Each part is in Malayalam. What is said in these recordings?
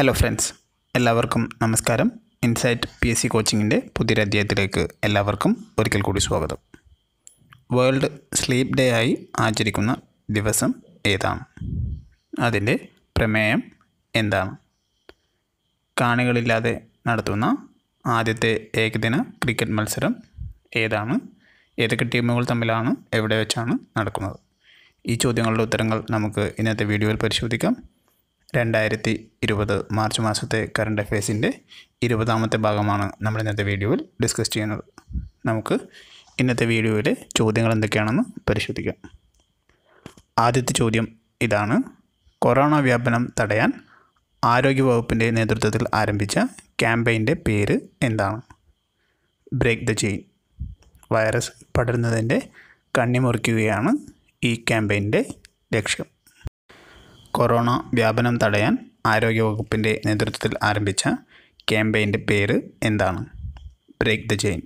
ഹലോ ഫ്രണ്ട്സ്, എല്ലാവർക്കും നമസ്കാരം. ഇൻസൈറ്റ് പി എസ് സി കോച്ചിങ്ങിൻ്റെ പുതിയൊരു അധ്യായത്തിലേക്ക് എല്ലാവർക്കും ഒരിക്കൽ കൂടി സ്വാഗതം. വേൾഡ് സ്ലീപ്പ് ഡേ ആയി ആചരിക്കുന്ന ദിവസം ഏതാണ്? അതിൻ്റെ പ്രമേയം എന്താണ്? കാണികളില്ലാതെ നടത്തുന്ന ആദ്യത്തെ ഏകദിന ക്രിക്കറ്റ് മത്സരം ഏതാണ്? ഏതൊക്കെ ടീമുകൾ തമ്മിലാണ്, എവിടെ വെച്ചാണ് നടക്കുന്നത്? ഈ ചോദ്യങ്ങളുടെ ഉത്തരങ്ങൾ നമുക്ക് ഇന്നത്തെ വീഡിയോയിൽ പരിശോധിക്കാം. 2020 മാർച്ച് മാസത്തെ കറണ്ട് അഫയേഴ്സിൻ്റെ 20ാമത്തെ ഭാഗമാണ് നമ്മൾ ഇന്നത്തെ വീഡിയോയിൽ ഡിസ്കസ് ചെയ്യുന്നത്. നമുക്ക് ഇന്നത്തെ വീഡിയോയിലെ ചോദ്യങ്ങൾ എന്തൊക്കെയാണെന്ന് പരിശോധിക്കാം. ആദ്യത്തെ ചോദ്യം ഇതാണ്: കൊറോണ വ്യാപനം തടയാൻ ആരോഗ്യവകുപ്പിൻ്റെ നേതൃത്വത്തിൽ ആരംഭിച്ച ക്യാമ്പയിൻ്റെ പേര് എന്താണ്? Break the chain. വൈറസ് പടരുന്നതിൻ്റെ കണ്ണിമുറിക്കുകയാണ് ഈ ക്യാമ്പയിൻ്റെ ലക്ഷ്യം. കൊറോണ വ്യാപനം തടയാൻ ആരോഗ്യവകുപ്പിൻ്റെ നേതൃത്വത്തിൽ ആരംഭിച്ച ക്യാമ്പയിൻ്റെ പേര് എന്താണ്? Break the chain.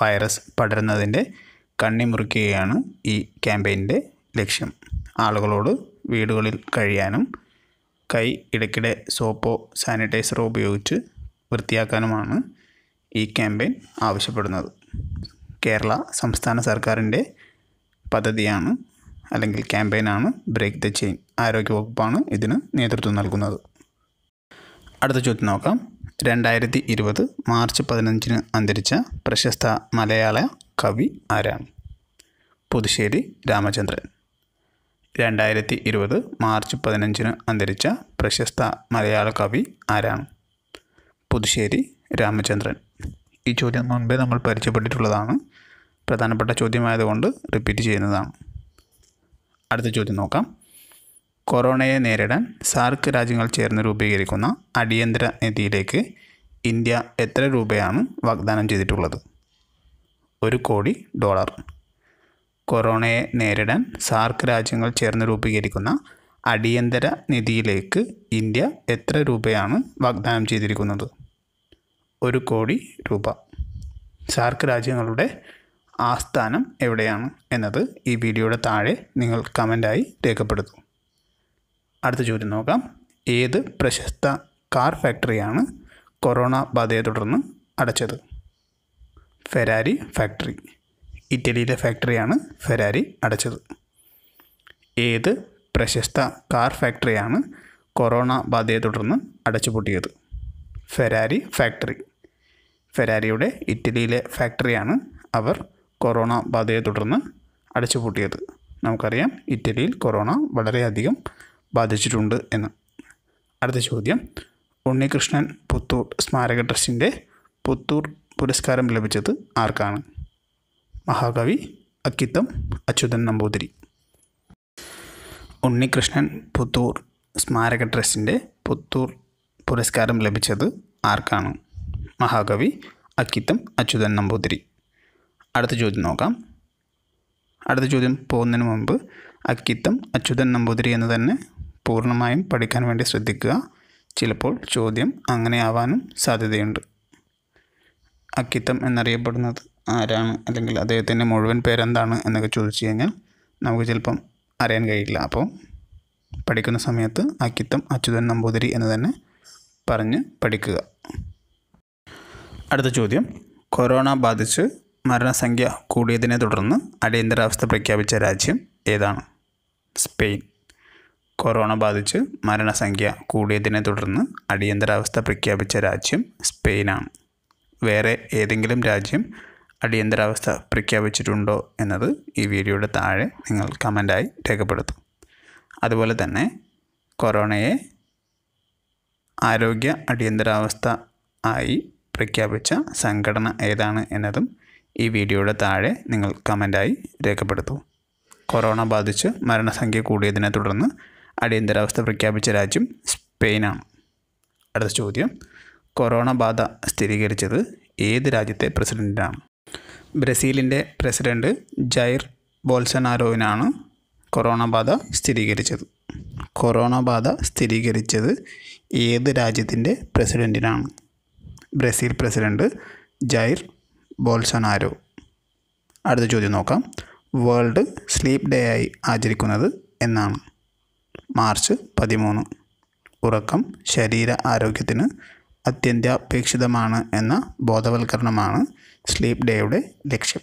വൈറസ് പടരുന്നതിൻ്റെ കണ്ണിമുറിക്കുകയാണ് ഈ ക്യാമ്പയിൻ്റെ ലക്ഷ്യം. ആളുകളോട് വീടുകളിൽ കഴിയാനും കൈ ഇടയ്ക്കിടെ സോപ്പോ സാനിറ്റൈസറോ ഉപയോഗിച്ച് വൃത്തിയാക്കാനുമാണ് ഈ ക്യാമ്പയിൻ ആവശ്യപ്പെടുന്നത്. കേരള സംസ്ഥാന സർക്കാരിൻ്റെ പദ്ധതിയാണ് അല്ലെങ്കിൽ ക്യാമ്പയിനാണ് ബ്രേക്ക് ദ ചെയിൻ. ആരോഗ്യവകുപ്പാണ് ഇതിന് നേതൃത്വം നൽകുന്നത്. അടുത്ത ചോദ്യം നോക്കാം. 2020 മാർച്ച് 15-ന് അന്തരിച്ച പ്രശസ്ത മലയാള കവി ആരാണ്? പുതുശ്ശേരി രാമചന്ദ്രൻ. 2020 മാർച്ച് 15-ന് അന്തരിച്ച പ്രശസ്ത മലയാള കവി ആരാണ്? പുതുശ്ശേരി രാമചന്ദ്രൻ. ഈ ചോദ്യം മുൻപേ നമ്മൾ പരിചയപ്പെട്ടിട്ടുള്ളതാണ്. പ്രധാനപ്പെട്ട ചോദ്യമായതുകൊണ്ട് റിപ്പീറ്റ് ചെയ്യുന്നതാണ്. അടുത്ത ചോദ്യം നോക്കാം. കൊറോണയെ നേരിടാൻ സാർക്ക് രാജ്യങ്ങൾ ചേർന്ന് രൂപീകരിക്കുന്ന അടിയന്തര നിധിയിലേക്ക് ഇന്ത്യ എത്ര രൂപയാണ് വാഗ്ദാനം ചെയ്തിട്ടുള്ളത്? $1 കോടി. കൊറോണയെ നേരിടാൻ സാർക്ക് രാജ്യങ്ങൾ ചേർന്ന് രൂപീകരിക്കുന്ന അടിയന്തര നിധിയിലേക്ക് ഇന്ത്യ എത്ര രൂപയാണ് വാഗ്ദാനം ചെയ്തിരിക്കുന്നത്? $1 കോടി. സാർക്ക് രാജ്യങ്ങളുടെ ആസ്ഥാനം എവിടെയാണ് എന്നത് ഈ വീഡിയോയുടെ താഴെ നിങ്ങൾ കമൻ്റായി രേഖപ്പെടുത്തും. അടുത്ത ചോദ്യം നോക്കാം. ഏത് പ്രശസ്ത കാർ ഫാക്ടറിയാണ് കൊറോണ ബാധയെ തുടർന്ന് അടച്ചത്? Ferrari factory. ഇറ്റലിയിലെ ഫാക്ടറിയാണ് ഫെരാരി അടച്ചത്. ഏത് പ്രശസ്ത കാർ ഫാക്ടറിയാണ് കൊറോണ ബാധയെ തുടർന്ന് അടച്ചുപൂട്ടിയത്? Ferrari factory. ഫെരാരിയുടെ ഇറ്റലിയിലെ ഫാക്ടറിയാണ് അവർ കൊറോണ ബാധയെ തുടർന്ന് അടച്ചുപൂട്ടിയത്. നമുക്കറിയാം ഇറ്റലിയിൽ കൊറോണ വളരെയധികം ബാധിച്ചിട്ടുണ്ട് എന്ന്. അടുത്ത ചോദ്യം: ഉണ്ണികൃഷ്ണൻ പുത്തൂർ സ്മാരക ട്രസ്റ്റിൻ്റെ പുത്തൂർ പുരസ്കാരം ലഭിച്ചത് ആർക്കാണ്? മഹാകവി അക്കിത്തം അച്യുതൻ നമ്പൂതിരി. ഉണ്ണികൃഷ്ണൻ പുത്തൂർ സ്മാരക ട്രസ്റ്റിൻ്റെ പുത്തൂർ പുരസ്കാരം ലഭിച്ചത് ആർക്കാണ്? മഹാകവി അക്കിത്തം അച്യുതൻ നമ്പൂതിരി. അടുത്ത ചോദ്യം നോക്കാം. അടുത്ത ചോദ്യം പോകുന്നതിന് മുമ്പ് അക്കിത്തം അച്യുതൻ നമ്പൂതിരി എന്ന് തന്നെ പൂർണ്ണമായും പഠിക്കാൻ വേണ്ടി ശ്രദ്ധിക്കുക. ചിലപ്പോൾ ചോദ്യം അങ്ങനെ ആവാനും സാധ്യതയുണ്ട്. അക്കിത്തം എന്നറിയപ്പെടുന്നത് ആരാണ് അല്ലെങ്കിൽ അദ്ദേഹത്തിൻ്റെ മുഴുവൻ പേരെന്താണ് എന്നൊക്കെ ചോദിച്ചു കഴിഞ്ഞാൽ നമുക്ക് ചിലപ്പം അറിയാൻ കഴിയില്ല. അപ്പോൾ പഠിക്കുന്ന സമയത്ത് അക്കിത്തം അച്യുതൻ നമ്പൂതിരി എന്ന് തന്നെ പറഞ്ഞ് പഠിക്കുക. അടുത്ത ചോദ്യം: കൊറോണ ബാധിച്ച് മരണസംഖ്യ കൂടിയതിനെ തുടർന്ന് അടിയന്തരാവസ്ഥ പ്രഖ്യാപിച്ച രാജ്യം ഏതാണ്? സ്പെയിൻ. കൊറോണ ബാധിച്ച് മരണസംഖ്യ കൂടിയതിനെ തുടർന്ന് അടിയന്തരാവസ്ഥ പ്രഖ്യാപിച്ച രാജ്യം സ്പെയിനാണ്. വേറെ ഏതെങ്കിലും രാജ്യം അടിയന്തരാവസ്ഥ പ്രഖ്യാപിച്ചിട്ടുണ്ടോ എന്നത് ഈ വീഡിയോയുടെ താഴെ നിങ്ങൾ കമൻ്റായി രേഖപ്പെടുത്തും. അതുപോലെ തന്നെ കൊറോണയെ ആരോഗ്യ അടിയന്തരാവസ്ഥ ആയി പ്രഖ്യാപിച്ച സംഘടന ഏതാണ് എന്നതും ഈ വീഡിയോയുടെ താഴെ നിങ്ങൾ കമൻ്റായി രേഖപ്പെടുത്തും. കൊറോണ ബാധിച്ച് മരണസംഖ്യ കൂടിയതിനെ തുടർന്ന് അടിയന്തരാവസ്ഥ പ്രഖ്യാപിച്ച രാജ്യം സ്പെയിനാണ്. അടുത്ത ചോദ്യം: കൊറോണ ബാധ സ്ഥിരീകരിച്ചത് ഏത് രാജ്യത്തെ പ്രസിഡൻറ്റിനാണ്? ബ്രസീലിൻ്റെ പ്രസിഡൻറ്റ് ജൈർ ബോൾസനാരോവിനാണ് കൊറോണ ബാധ സ്ഥിരീകരിച്ചത്. കൊറോണ ബാധ സ്ഥിരീകരിച്ചത് ഏത് രാജ്യത്തിൻ്റെ പ്രസിഡൻറ്റിനാണ്? Brazil president Jair Bolsonaro. അടുത്ത ചോദ്യം നോക്കാം. വേൾഡ് സ്ലീപ്പ് ഡേ ആയി ആചരിക്കുന്നത് എന്നാണ്? മാർച്ച് 13. ഉറക്കം ശരീര ആരോഗ്യത്തിന് അത്യന്താപേക്ഷിതമാണ് എന്ന ബോധവൽക്കരണമാണ് സ്ലീപ്പ് ഡേയുടെ ലക്ഷ്യം.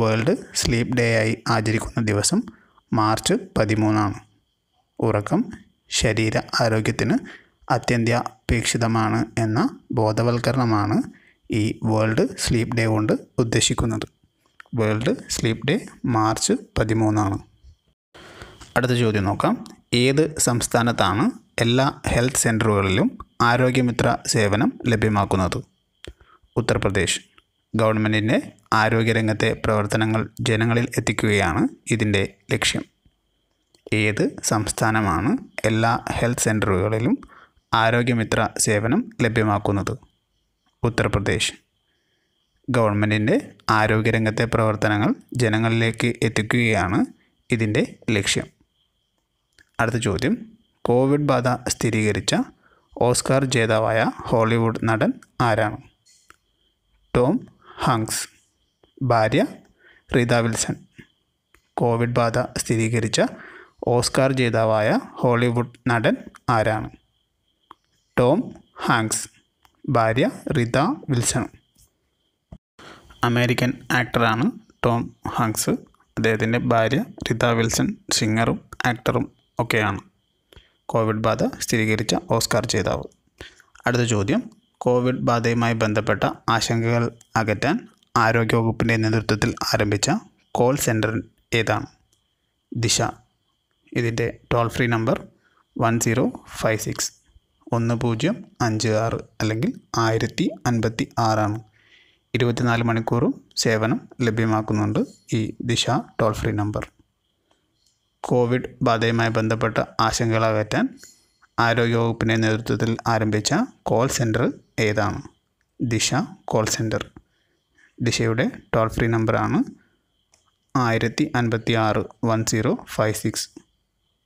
വേൾഡ് സ്ലീപ്പ് ഡേ ആയി ആചരിക്കുന്ന ദിവസം മാർച്ച് 13 ആണ്. ഉറക്കം ശരീര ആരോഗ്യത്തിന് അത്യന്താപേക്ഷിതമാണ് എന്ന ബോധവൽക്കരണമാണ് ഈ വേൾഡ് സ്ലീപ്പ് ഡേ കൊണ്ട് ഉദ്ദേശിക്കുന്നത്. വേൾഡ് സ്ലീപ്പ് ഡേ മാർച്ച് 13 ആണ്. അടുത്ത ചോദ്യം നോക്കാം. ഏത് സംസ്ഥാനത്താണ് എല്ലാ ഹെൽത്ത് സെൻ്ററുകളിലും ആരോഗ്യമിത്ര സേവനം ലഭ്യമാക്കുന്നത്? ഉത്തർപ്രദേശ്. ഗവൺമെൻറ്റിൻ്റെ ആരോഗ്യരംഗത്തെ പ്രവർത്തനങ്ങൾ ജനങ്ങളിൽ എത്തിക്കുകയാണ് ഇതിൻ്റെ ലക്ഷ്യം. ഏത് സംസ്ഥാനമാണ് എല്ലാ ഹെൽത്ത് സെൻ്ററുകളിലും ആരോഗ്യമിത്ര സേവനം ലഭ്യമാക്കുന്നത്? ഉത്തർപ്രദേശ്. ഗവൺമെൻറ്റിൻ്റെ ആരോഗ്യരംഗത്തെ പ്രവർത്തനങ്ങൾ ജനങ്ങളിലേക്ക് എത്തിക്കുകയാണ് ഇതിൻ്റെ ലക്ഷ്യം. അടുത്ത ചോദ്യം. കോവിഡ് ബാധ സ്ഥിരീകരിച്ച ഓസ്കാർ ജേതാവായ ഹോളിവുഡ് നടൻ ആരാണ്? Tom Hanks. ഭാര്യ റീത വിൽസൺ. കോവിഡ് ബാധ സ്ഥിരീകരിച്ച ഓസ്കാർ ജേതാവായ ഹോളിവുഡ് നടൻ ആരാണ്? Tom Hanks. ഭാര്യ റീത വിൽസൺ. അമേരിക്കൻ ആക്ടറാണ് ടോം ഹാങ്ക്സ്. അദ്ദേഹത്തിൻ്റെ ഭാര്യ റീത വിൽസൺ സിംഗറും ആക്ടറും ഒക്കെയാണ്. കോവിഡ് ബാധ സ്ഥിരീകരിച്ച ഓസ്കാർ ജേതാവ്. അടുത്ത ചോദ്യം. കോവിഡ് ബാധയുമായി ബന്ധപ്പെട്ട ആശങ്കകൾ അകറ്റാൻ ആരോഗ്യവകുപ്പിൻ്റെ നേതൃത്വത്തിൽ ആരംഭിച്ച കോൾ സെൻ്റർ ഏതാണ്? ദിശ. ഇതിൻ്റെ ടോൾ ഫ്രീ നമ്പർ 1056 1056 അല്ലെങ്കിൽ 1056 ആണ്. 24 മണിക്കൂറും സേവനം ലഭ്യമാക്കുന്നുണ്ട് ഈ Disha toll free number. Covid ബാധയുമായി ബന്ധപ്പെട്ട ആശങ്കകൾ അകറ്റാൻ ആരോഗ്യവകുപ്പിൻ്റെ നേതൃത്വത്തിൽ ആരംഭിച്ച കോൾ സെൻ്റർ ഏതാണ്? Disha call centre. ദിശയുടെ ടോൾ ഫ്രീ നമ്പറാണ് 1056 1056.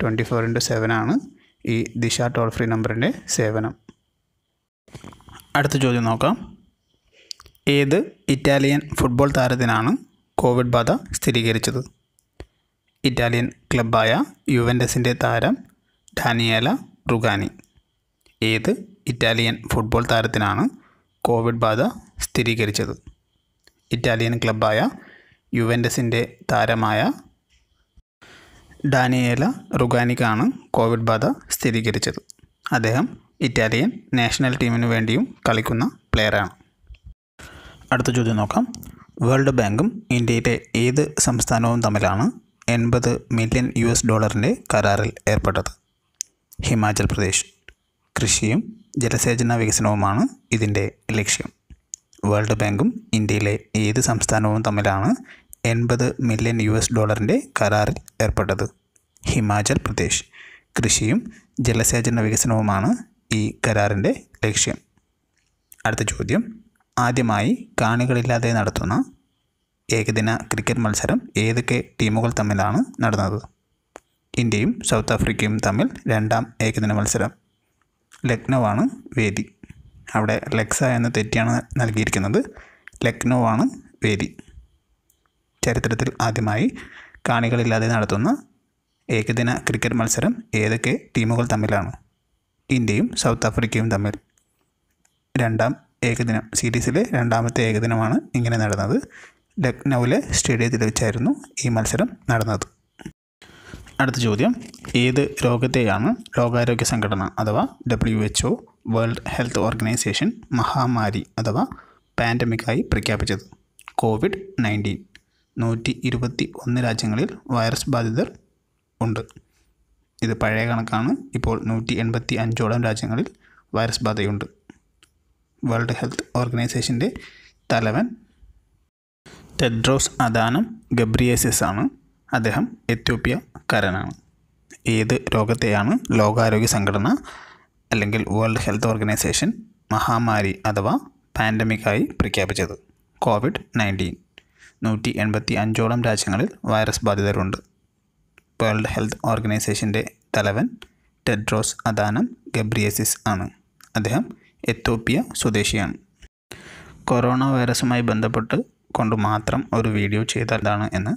24x7 ആണ് ഈ ദിശ ടോൾ ഫ്രീ നമ്പറിൻ്റെ സേവനം. അടുത്ത ചോദ്യം നോക്കാം. ഏത് ഇറ്റാലിയൻ ഫുട്ബോൾ താരത്തിനാണ് കോവിഡ് ബാധ സ്ഥിരീകരിച്ചത്? ഇറ്റാലിയൻ ക്ലബ്ബായ യുവൻ്റസിൻ്റെ താരം ഡാനിയേല റുഗാനി. ഏത് ഇറ്റാലിയൻ ഫുട്ബോൾ താരത്തിനാണ് കോവിഡ് ബാധ സ്ഥിരീകരിച്ചത്? ഇറ്റാലിയൻ ക്ലബ്ബായ യുവൻ്റസിൻ്റെ താരമായ ഡാനിയേല റുഗാനിക്കാണ് കോവിഡ് ബാധ സ്ഥിരീകരിച്ചത്. അദ്ദേഹം ഇറ്റാലിയൻ നാഷണൽ ടീമിനു വേണ്ടിയും കളിക്കുന്ന പ്ലെയറാണ്. അടുത്ത ചോദ്യം നോക്കാം. വേൾഡ് ബാങ്കും ഇന്ത്യയിലെ ഏത് സംസ്ഥാനവും തമ്മിലാണ് $80 മില്യൺ കരാറിൽ ഏർപ്പെട്ടത്? ഹിമാചൽ പ്രദേശ്. കൃഷിയും ജലസേചന വികസനവുമാണ് ഇതിൻ്റെ ലക്ഷ്യം. വേൾഡ് ബാങ്കും ഇന്ത്യയിലെ ഏത് സംസ്ഥാനവും തമ്മിലാണ് $80 മില്യൺ കരാറിൽ ഏർപ്പെട്ടത്? ഹിമാചൽ പ്രദേശ്. കൃഷിയും ജലസേചന വികസനവുമാണ് ഈ കരാറിൻ്റെ ലക്ഷ്യം. അടുത്ത ചോദ്യം. ആദ്യമായി കാണികളില്ലാതെ നടത്തുന്ന ഏകദിന ക്രിക്കറ്റ് മത്സരം ഏതൊക്കെ ടീമുകൾ തമ്മിലാണ് നടന്നത്? ഇന്ത്യയും സൗത്ത് ആഫ്രിക്കയും തമ്മിൽ രണ്ടാം ഏകദിന മത്സരം. ലക്നൗവാണ് വേദി. അവിടെ ലെക്സ എന്ന തെറ്റിയാണ് നൽകിയിരിക്കുന്നത്. ലക്നൗവാണ് വേദി. ചരിത്രത്തിൽ ആദ്യമായി കാണികളില്ലാതെ നടത്തുന്ന ഏകദിന ക്രിക്കറ്റ് മത്സരം ഏതൊക്കെ ടീമുകൾ തമ്മിലാണ്? ഇന്ത്യയും സൗത്ത് ആഫ്രിക്കയും തമ്മിൽ. രണ്ടാം ഏകദിനം, സീരീസിലെ രണ്ടാമത്തെ ഏകദിനമാണ് ഇങ്ങനെ നടന്നത്. ലക്നൗവിലെ സ്റ്റേഡിയത്തിൽ വെച്ചായിരുന്നു ഈ മത്സരം നടന്നത്. അടുത്ത ചോദ്യം. ഏത് രോഗത്തെയാണ് ലോകാരോഗ്യ സംഘടന അഥവാ WHO വേൾഡ് ഹെൽത്ത് ഓർഗനൈസേഷൻ മഹാമാരി അഥവാ പാൻഡമിക്കായി പ്രഖ്യാപിച്ചത്? COVID-19. 121 രാജ്യങ്ങളിൽ വൈറസ് ബാധിതർ ഉണ്ട്. ഇത് പഴയ കണക്കാണ്. ഇപ്പോൾ 185 രാജ്യങ്ങളിൽ വൈറസ് ബാധയുണ്ട്. വേൾഡ് ഹെൽത്ത് ഓർഗനൈസേഷൻ്റെ തലവൻ ടെഡ്രോസ് അദാനം ഗബ്രിയേസസ് ആണ്. അദ്ദേഹം എത്യോപ്യക്കാരനാണ്. ഏത് രോഗത്തെയാണ് ലോകാരോഗ്യ സംഘടന അല്ലെങ്കിൽ വേൾഡ് ഹെൽത്ത് ഓർഗനൈസേഷൻ മഹാമാരി അഥവാ പാൻഡമിക്കായി പ്രഖ്യാപിച്ചത്? COVID-19. 185 രാജ്യങ്ങളിൽ വൈറസ് ബാധിതരുണ്ട്. വേൾഡ് ഹെൽത്ത് ഓർഗനൈസേഷൻ്റെ തലവൻ ടെഡ്രോസ് അദാനം ഗബ്രിയേസസ് ആണ്. അദ്ദേഹം എത്യോപ്യ സ്വദേശിയാണ്. കൊറോണ വൈറസുമായി ബന്ധപ്പെട്ട് കൊണ്ട് മാത്രം ഒരു വീഡിയോ ചെയ്തതാണ് എന്ന്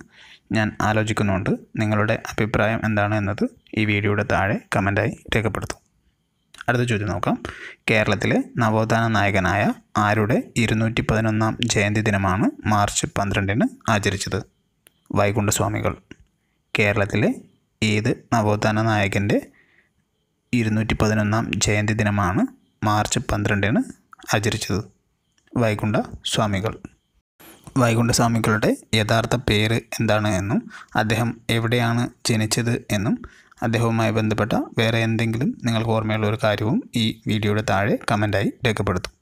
ഞാൻ ആലോചിക്കുന്നുണ്ട്. നിങ്ങളുടെ അഭിപ്രായം എന്താണ് എന്നത് ഈ വീഡിയോയുടെ താഴെ കമൻറ്റായി രേഖപ്പെടുത്തും. അടുത്ത ചോദ്യം നോക്കാം. കേരളത്തിലെ നവോത്ഥാന നായകനായ ആരുടെ 211-ാം ജയന്തി ദിനമാണ് മാർച്ച് 12-ന് ആചരിച്ചത്? വൈകുണ്ഠസ്വാമികൾ. കേരളത്തിലെ ഏത് നവോത്ഥാന നായകൻ്റെ 211-ാം ജയന്തി ദിനമാണ് മാർച്ച് 12-ന് ആചരിച്ചത്? വൈകുണ്ഠസ്വാമികൾ. വൈകുണ്ഠസ്വാമികളുടെ യഥാർത്ഥ പേര് എന്താണ് എന്നും അദ്ദേഹം എവിടെയാണ് ജനിച്ചത് എന്നും അദ്ദേഹവുമായി ബന്ധപ്പെട്ട വേറെ എന്തെങ്കിലും നിങ്ങൾക്ക് ഓർമ്മയുള്ള ഒരു കാര്യവും ഈ വീഡിയോയുടെ താഴെ കമൻറ്റായി രേഖപ്പെടുത്തും.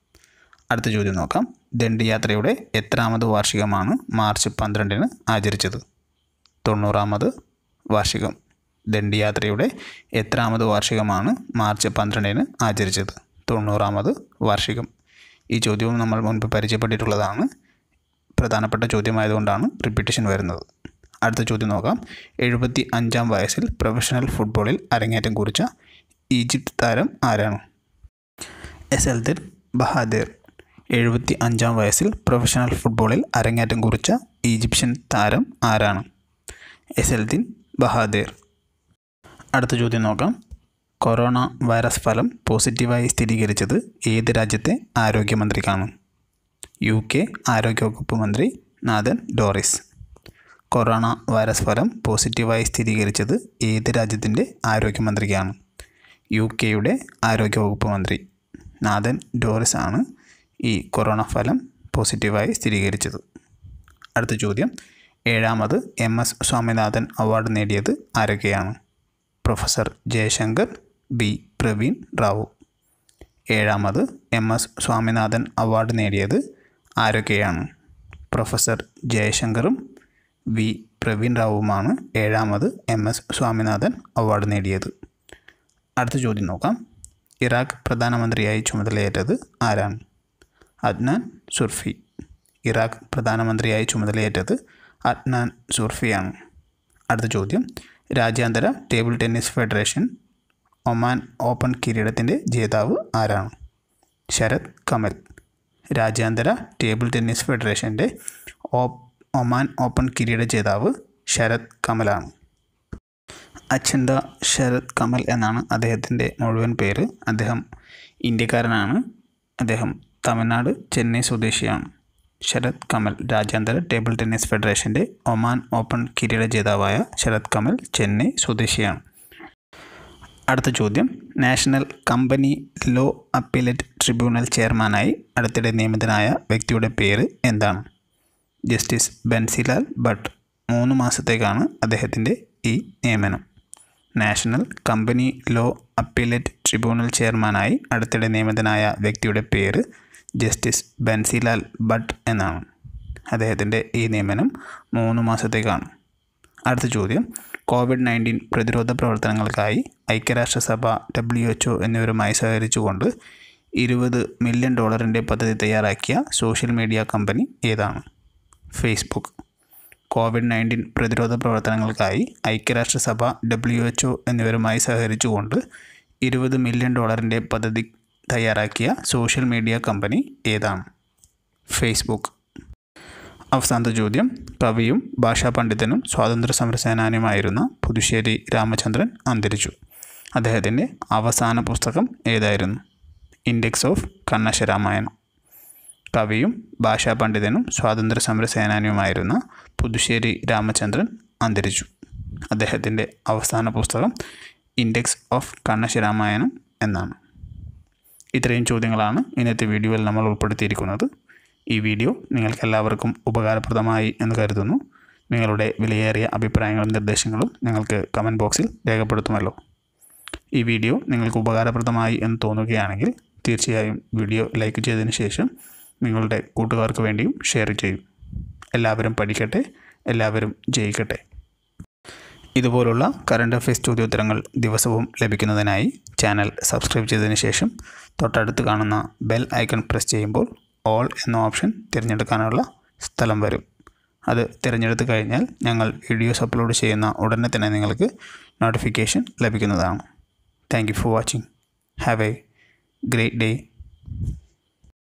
അടുത്ത ചോദ്യം നോക്കാം. ദണ്ഡിയാത്രയുടെ എത്രാമത് വാർഷികമാണ് മാർച്ച് 12-ന് ആചരിച്ചത്? 90-ാമത് വാർഷികം. ദണ്ഡിയാത്രയുടെ എത്രാമത് വാർഷികമാണ് മാർച്ച് 12-ന് ആചരിച്ചത്? 90-ാമത് വാർഷികം. ഈ ചോദ്യവും നമ്മൾ മുൻപ് പരിചയപ്പെട്ടിട്ടുള്ളതാണ്. പ്രധാനപ്പെട്ട ചോദ്യമായതുകൊണ്ടാണ് റിപ്പീറ്റേഷൻ വരുന്നത്. അടുത്ത ചോദ്യം നോക്കാം. 75-ാം വയസ്സിൽ പ്രൊഫഷണൽ ഫുട്ബോളിൽ അരങ്ങേറ്റം കുറിച്ച ഈജിപ്ത് താരം ആരാണ്? എസൽദിൻ ബഹാദിർ. 75-ാം വയസ്സിൽ പ്രൊഫഷണൽ ഫുട്ബോളിൽ അരങ്ങേറ്റം കുറിച്ച ഈജിപ്ഷ്യൻ താരം ആരാണ്? എസൽദിൻ ബഹാദിർ. അടുത്ത ചോദ്യം നോക്കാം. കൊറോണ വൈറസ് ഫലം പോസിറ്റീവായി സ്ഥിരീകരിച്ചത് ഏത് രാജ്യത്തെ ആരോഗ്യമന്ത്രിക്കാണ്? UK ആരോഗ്യവകുപ്പ് മന്ത്രി നാദൻ ഡോറിസ്. കൊറോണ വൈറസ് ഫലം പോസിറ്റീവായി സ്ഥിരീകരിച്ചത് ഏത് രാജ്യത്തിൻ്റെ ആരോഗ്യമന്ത്രിക്കാണ്? UK ആരോഗ്യവകുപ്പ് മന്ത്രി നാദൻ ഡോറിസ് ആണ് ഈ കൊറോണ ഫലം പോസിറ്റീവായി സ്ഥിരീകരിച്ചത്. അടുത്ത ചോദ്യം. 7-ാമത് M.S. സ്വാമിനാഥൻ അവാർഡ് നേടിയത് ആരൊക്കെയാണ്? Professor Jayashankar B. പ്രവീൺ റാവു. 7-ാമത് M.S. സ്വാമിനാഥൻ അവാർഡ് നേടിയത് ആരൊക്കെയാണ്? പ്രൊഫസർ ജയശങ്കറും V. പ്രവീൺ റാവുമാണ് 7-ാമത് M.S. സ്വാമിനാഥൻ അവാർഡ് നേടിയത്. അടുത്ത ചോദ്യം നോക്കാം. ഇറാഖ് പ്രധാനമന്ത്രിയായി ചുമതലയേറ്റത് ആരാണ്? അദ്നാൻ സുർഫി. ഇറാഖ് പ്രധാനമന്ത്രിയായി ചുമതലയേറ്റത് അദ്നാൻ സുർഫിയാണ്. അടുത്ത ചോദ്യം. രാജ്യാന്തര table tennis federation Oman open കിരീടത്തിൻ്റെ ജേതാവ് ആരാണ്? ശരത് കമൽ. രാജ്യാന്തര ടേബിൾ ടെന്നീസ് ഫെഡറേഷൻ്റെ ഒമാൻ ഓപ്പൺ കിരീട ജേതാവ് ശരത് കമലാണ്. അച്ഛന്ത ശരത് കമൽ എന്നാണ് അദ്ദേഹത്തിൻ്റെ മുഴുവൻ പേര്. അദ്ദേഹം ഇന്ത്യക്കാരനാണ്. അദ്ദേഹം തമിഴ്നാട് ചെന്നൈ സ്വദേശിയാണ്. ശരത് കമൽ, രാജ്യാന്തര ടേബിൾ ടെന്നീസ് ഫെഡറേഷൻ്റെ ഒമാൻ ഓപ്പൺ കിരീട ജേതാവായ ശരത് കമൽ ചെന്നൈ സ്വദേശിയാണ്. അടുത്ത ചോദ്യം. National company law appellate tribunal ചെയർമാനായി അടുത്തിടെ നിയമിതനായ വ്യക്തിയുടെ പേര് എന്താണ്? ജസ്റ്റിസ് ബൻസിലാൽ ഭട്ട്. 3 മാസത്തേക്കാണ് അദ്ദേഹത്തിൻ്റെ ഈ നിയമനം. National company law appellate tribunal ചെയർമാനായി അടുത്തിടെ നിയമിതനായ വ്യക്തിയുടെ പേര് ജസ്റ്റിസ് ബൻസിലാൽ ഭട്ട് എന്നാണ്. അദ്ദേഹത്തിൻ്റെ ഈ നിയമനം 3 മാസത്തേക്കാണ്. അടുത്ത ചോദ്യം. COVID-19 പ്രതിരോധ പ്രവർത്തനങ്ങൾക്കായി ഐക്യരാഷ്ട്രസഭ, WHO എന്നിവരുമായി സഹകരിച്ചുകൊണ്ട് $20 മില്യൺ പദ്ധതി തയ്യാറാക്കിയ സോഷ്യൽ മീഡിയ കമ്പനി ഏതാണ്? ഫേസ്ബുക്ക്. COVID-19 പ്രതിരോധ പ്രവർത്തനങ്ങൾക്കായി ഐക്യരാഷ്ട്രസഭ, WHO എന്നിവരുമായി സഹകരിച്ചുകൊണ്ട് $20 മില്യൺ പദ്ധതി തയ്യാറാക്കിയ സോഷ്യൽ മീഡിയ കമ്പനി ഏതാണ്? ഫേസ്ബുക്ക്. അവസാന ചോദ്യം. കവിയും ഭാഷാ പണ്ഡിതനും സ്വാതന്ത്ര്യ സമരസേനാനിയുമായിരുന്ന പുതുശ്ശേരി രാമചന്ദ്രൻ അന്തരിച്ചു. അദ്ദേഹത്തിൻ്റെ അവസാന പുസ്തകം ഏതായിരുന്നു? Index of Kannassaramayanam. കവിയും ഭാഷാ പണ്ഡിതനും സ്വാതന്ത്ര്യ സമരസേനാനിയുമായിരുന്ന പുതുശ്ശേരി രാമചന്ദ്രൻ അന്തരിച്ചു. അദ്ദേഹത്തിൻ്റെ അവസാന പുസ്തകം ഇൻഡെക്സ് ഓഫ് കണ്ണശരാമായണം എന്നാണ്. ഇത്രയും ചോദ്യങ്ങളാണ് ഇന്നത്തെ വീഡിയോയിൽ നമ്മൾ ഉൾപ്പെടുത്തിയിരിക്കുന്നത്. ഈ വീഡിയോ നിങ്ങൾക്കെല്ലാവർക്കും ഉപകാരപ്രദമായി എന്ന് കരുതുന്നു. നിങ്ങളുടെ വിലയേറിയ അഭിപ്രായങ്ങളും നിർദ്ദേശങ്ങളും നിങ്ങൾക്ക് കമൻറ്റ് ബോക്സിൽ രേഖപ്പെടുത്തുമല്ലോ. ഈ വീഡിയോ നിങ്ങൾക്ക് ഉപകാരപ്രദമായി എന്ന് തോന്നുകയാണെങ്കിൽ തീർച്ചയായും വീഡിയോ ലൈക്ക് ചെയ്തതിന് ശേഷം നിങ്ങളുടെ കൂട്ടുകാർക്ക് വേണ്ടിയും ഷെയർ ചെയ്യും. എല്ലാവരും പഠിക്കട്ടെ, എല്ലാവരും ജയിക്കട്ടെ. ഇതുപോലുള്ള കറണ്ട് അഫയേഴ്സ് ചോദ്യോത്തരങ്ങൾ ദിവസവും ലഭിക്കുന്നതിനായി ചാനൽ സബ്സ്ക്രൈബ് ചെയ്തതിന് ശേഷം തൊട്ടടുത്ത് കാണുന്ന ബെൽ ഐക്കൺ പ്രസ് ചെയ്യുമ്പോൾ ഓൾ എന്ന ഓപ്ഷൻ തിരഞ്ഞെടുക്കാനുള്ള സ്ഥലം വരും. അത് തിരഞ്ഞെടുത്ത് കഴിഞ്ഞാൽ ഞങ്ങൾ വീഡിയോസ് അപ്ലോഡ് ചെയ്യുന്ന ഉടനെ തന്നെ നിങ്ങൾക്ക് നോട്ടിഫിക്കേഷൻ ലഭിക്കുന്നതാണ്. Thank you for watching. Have a great day.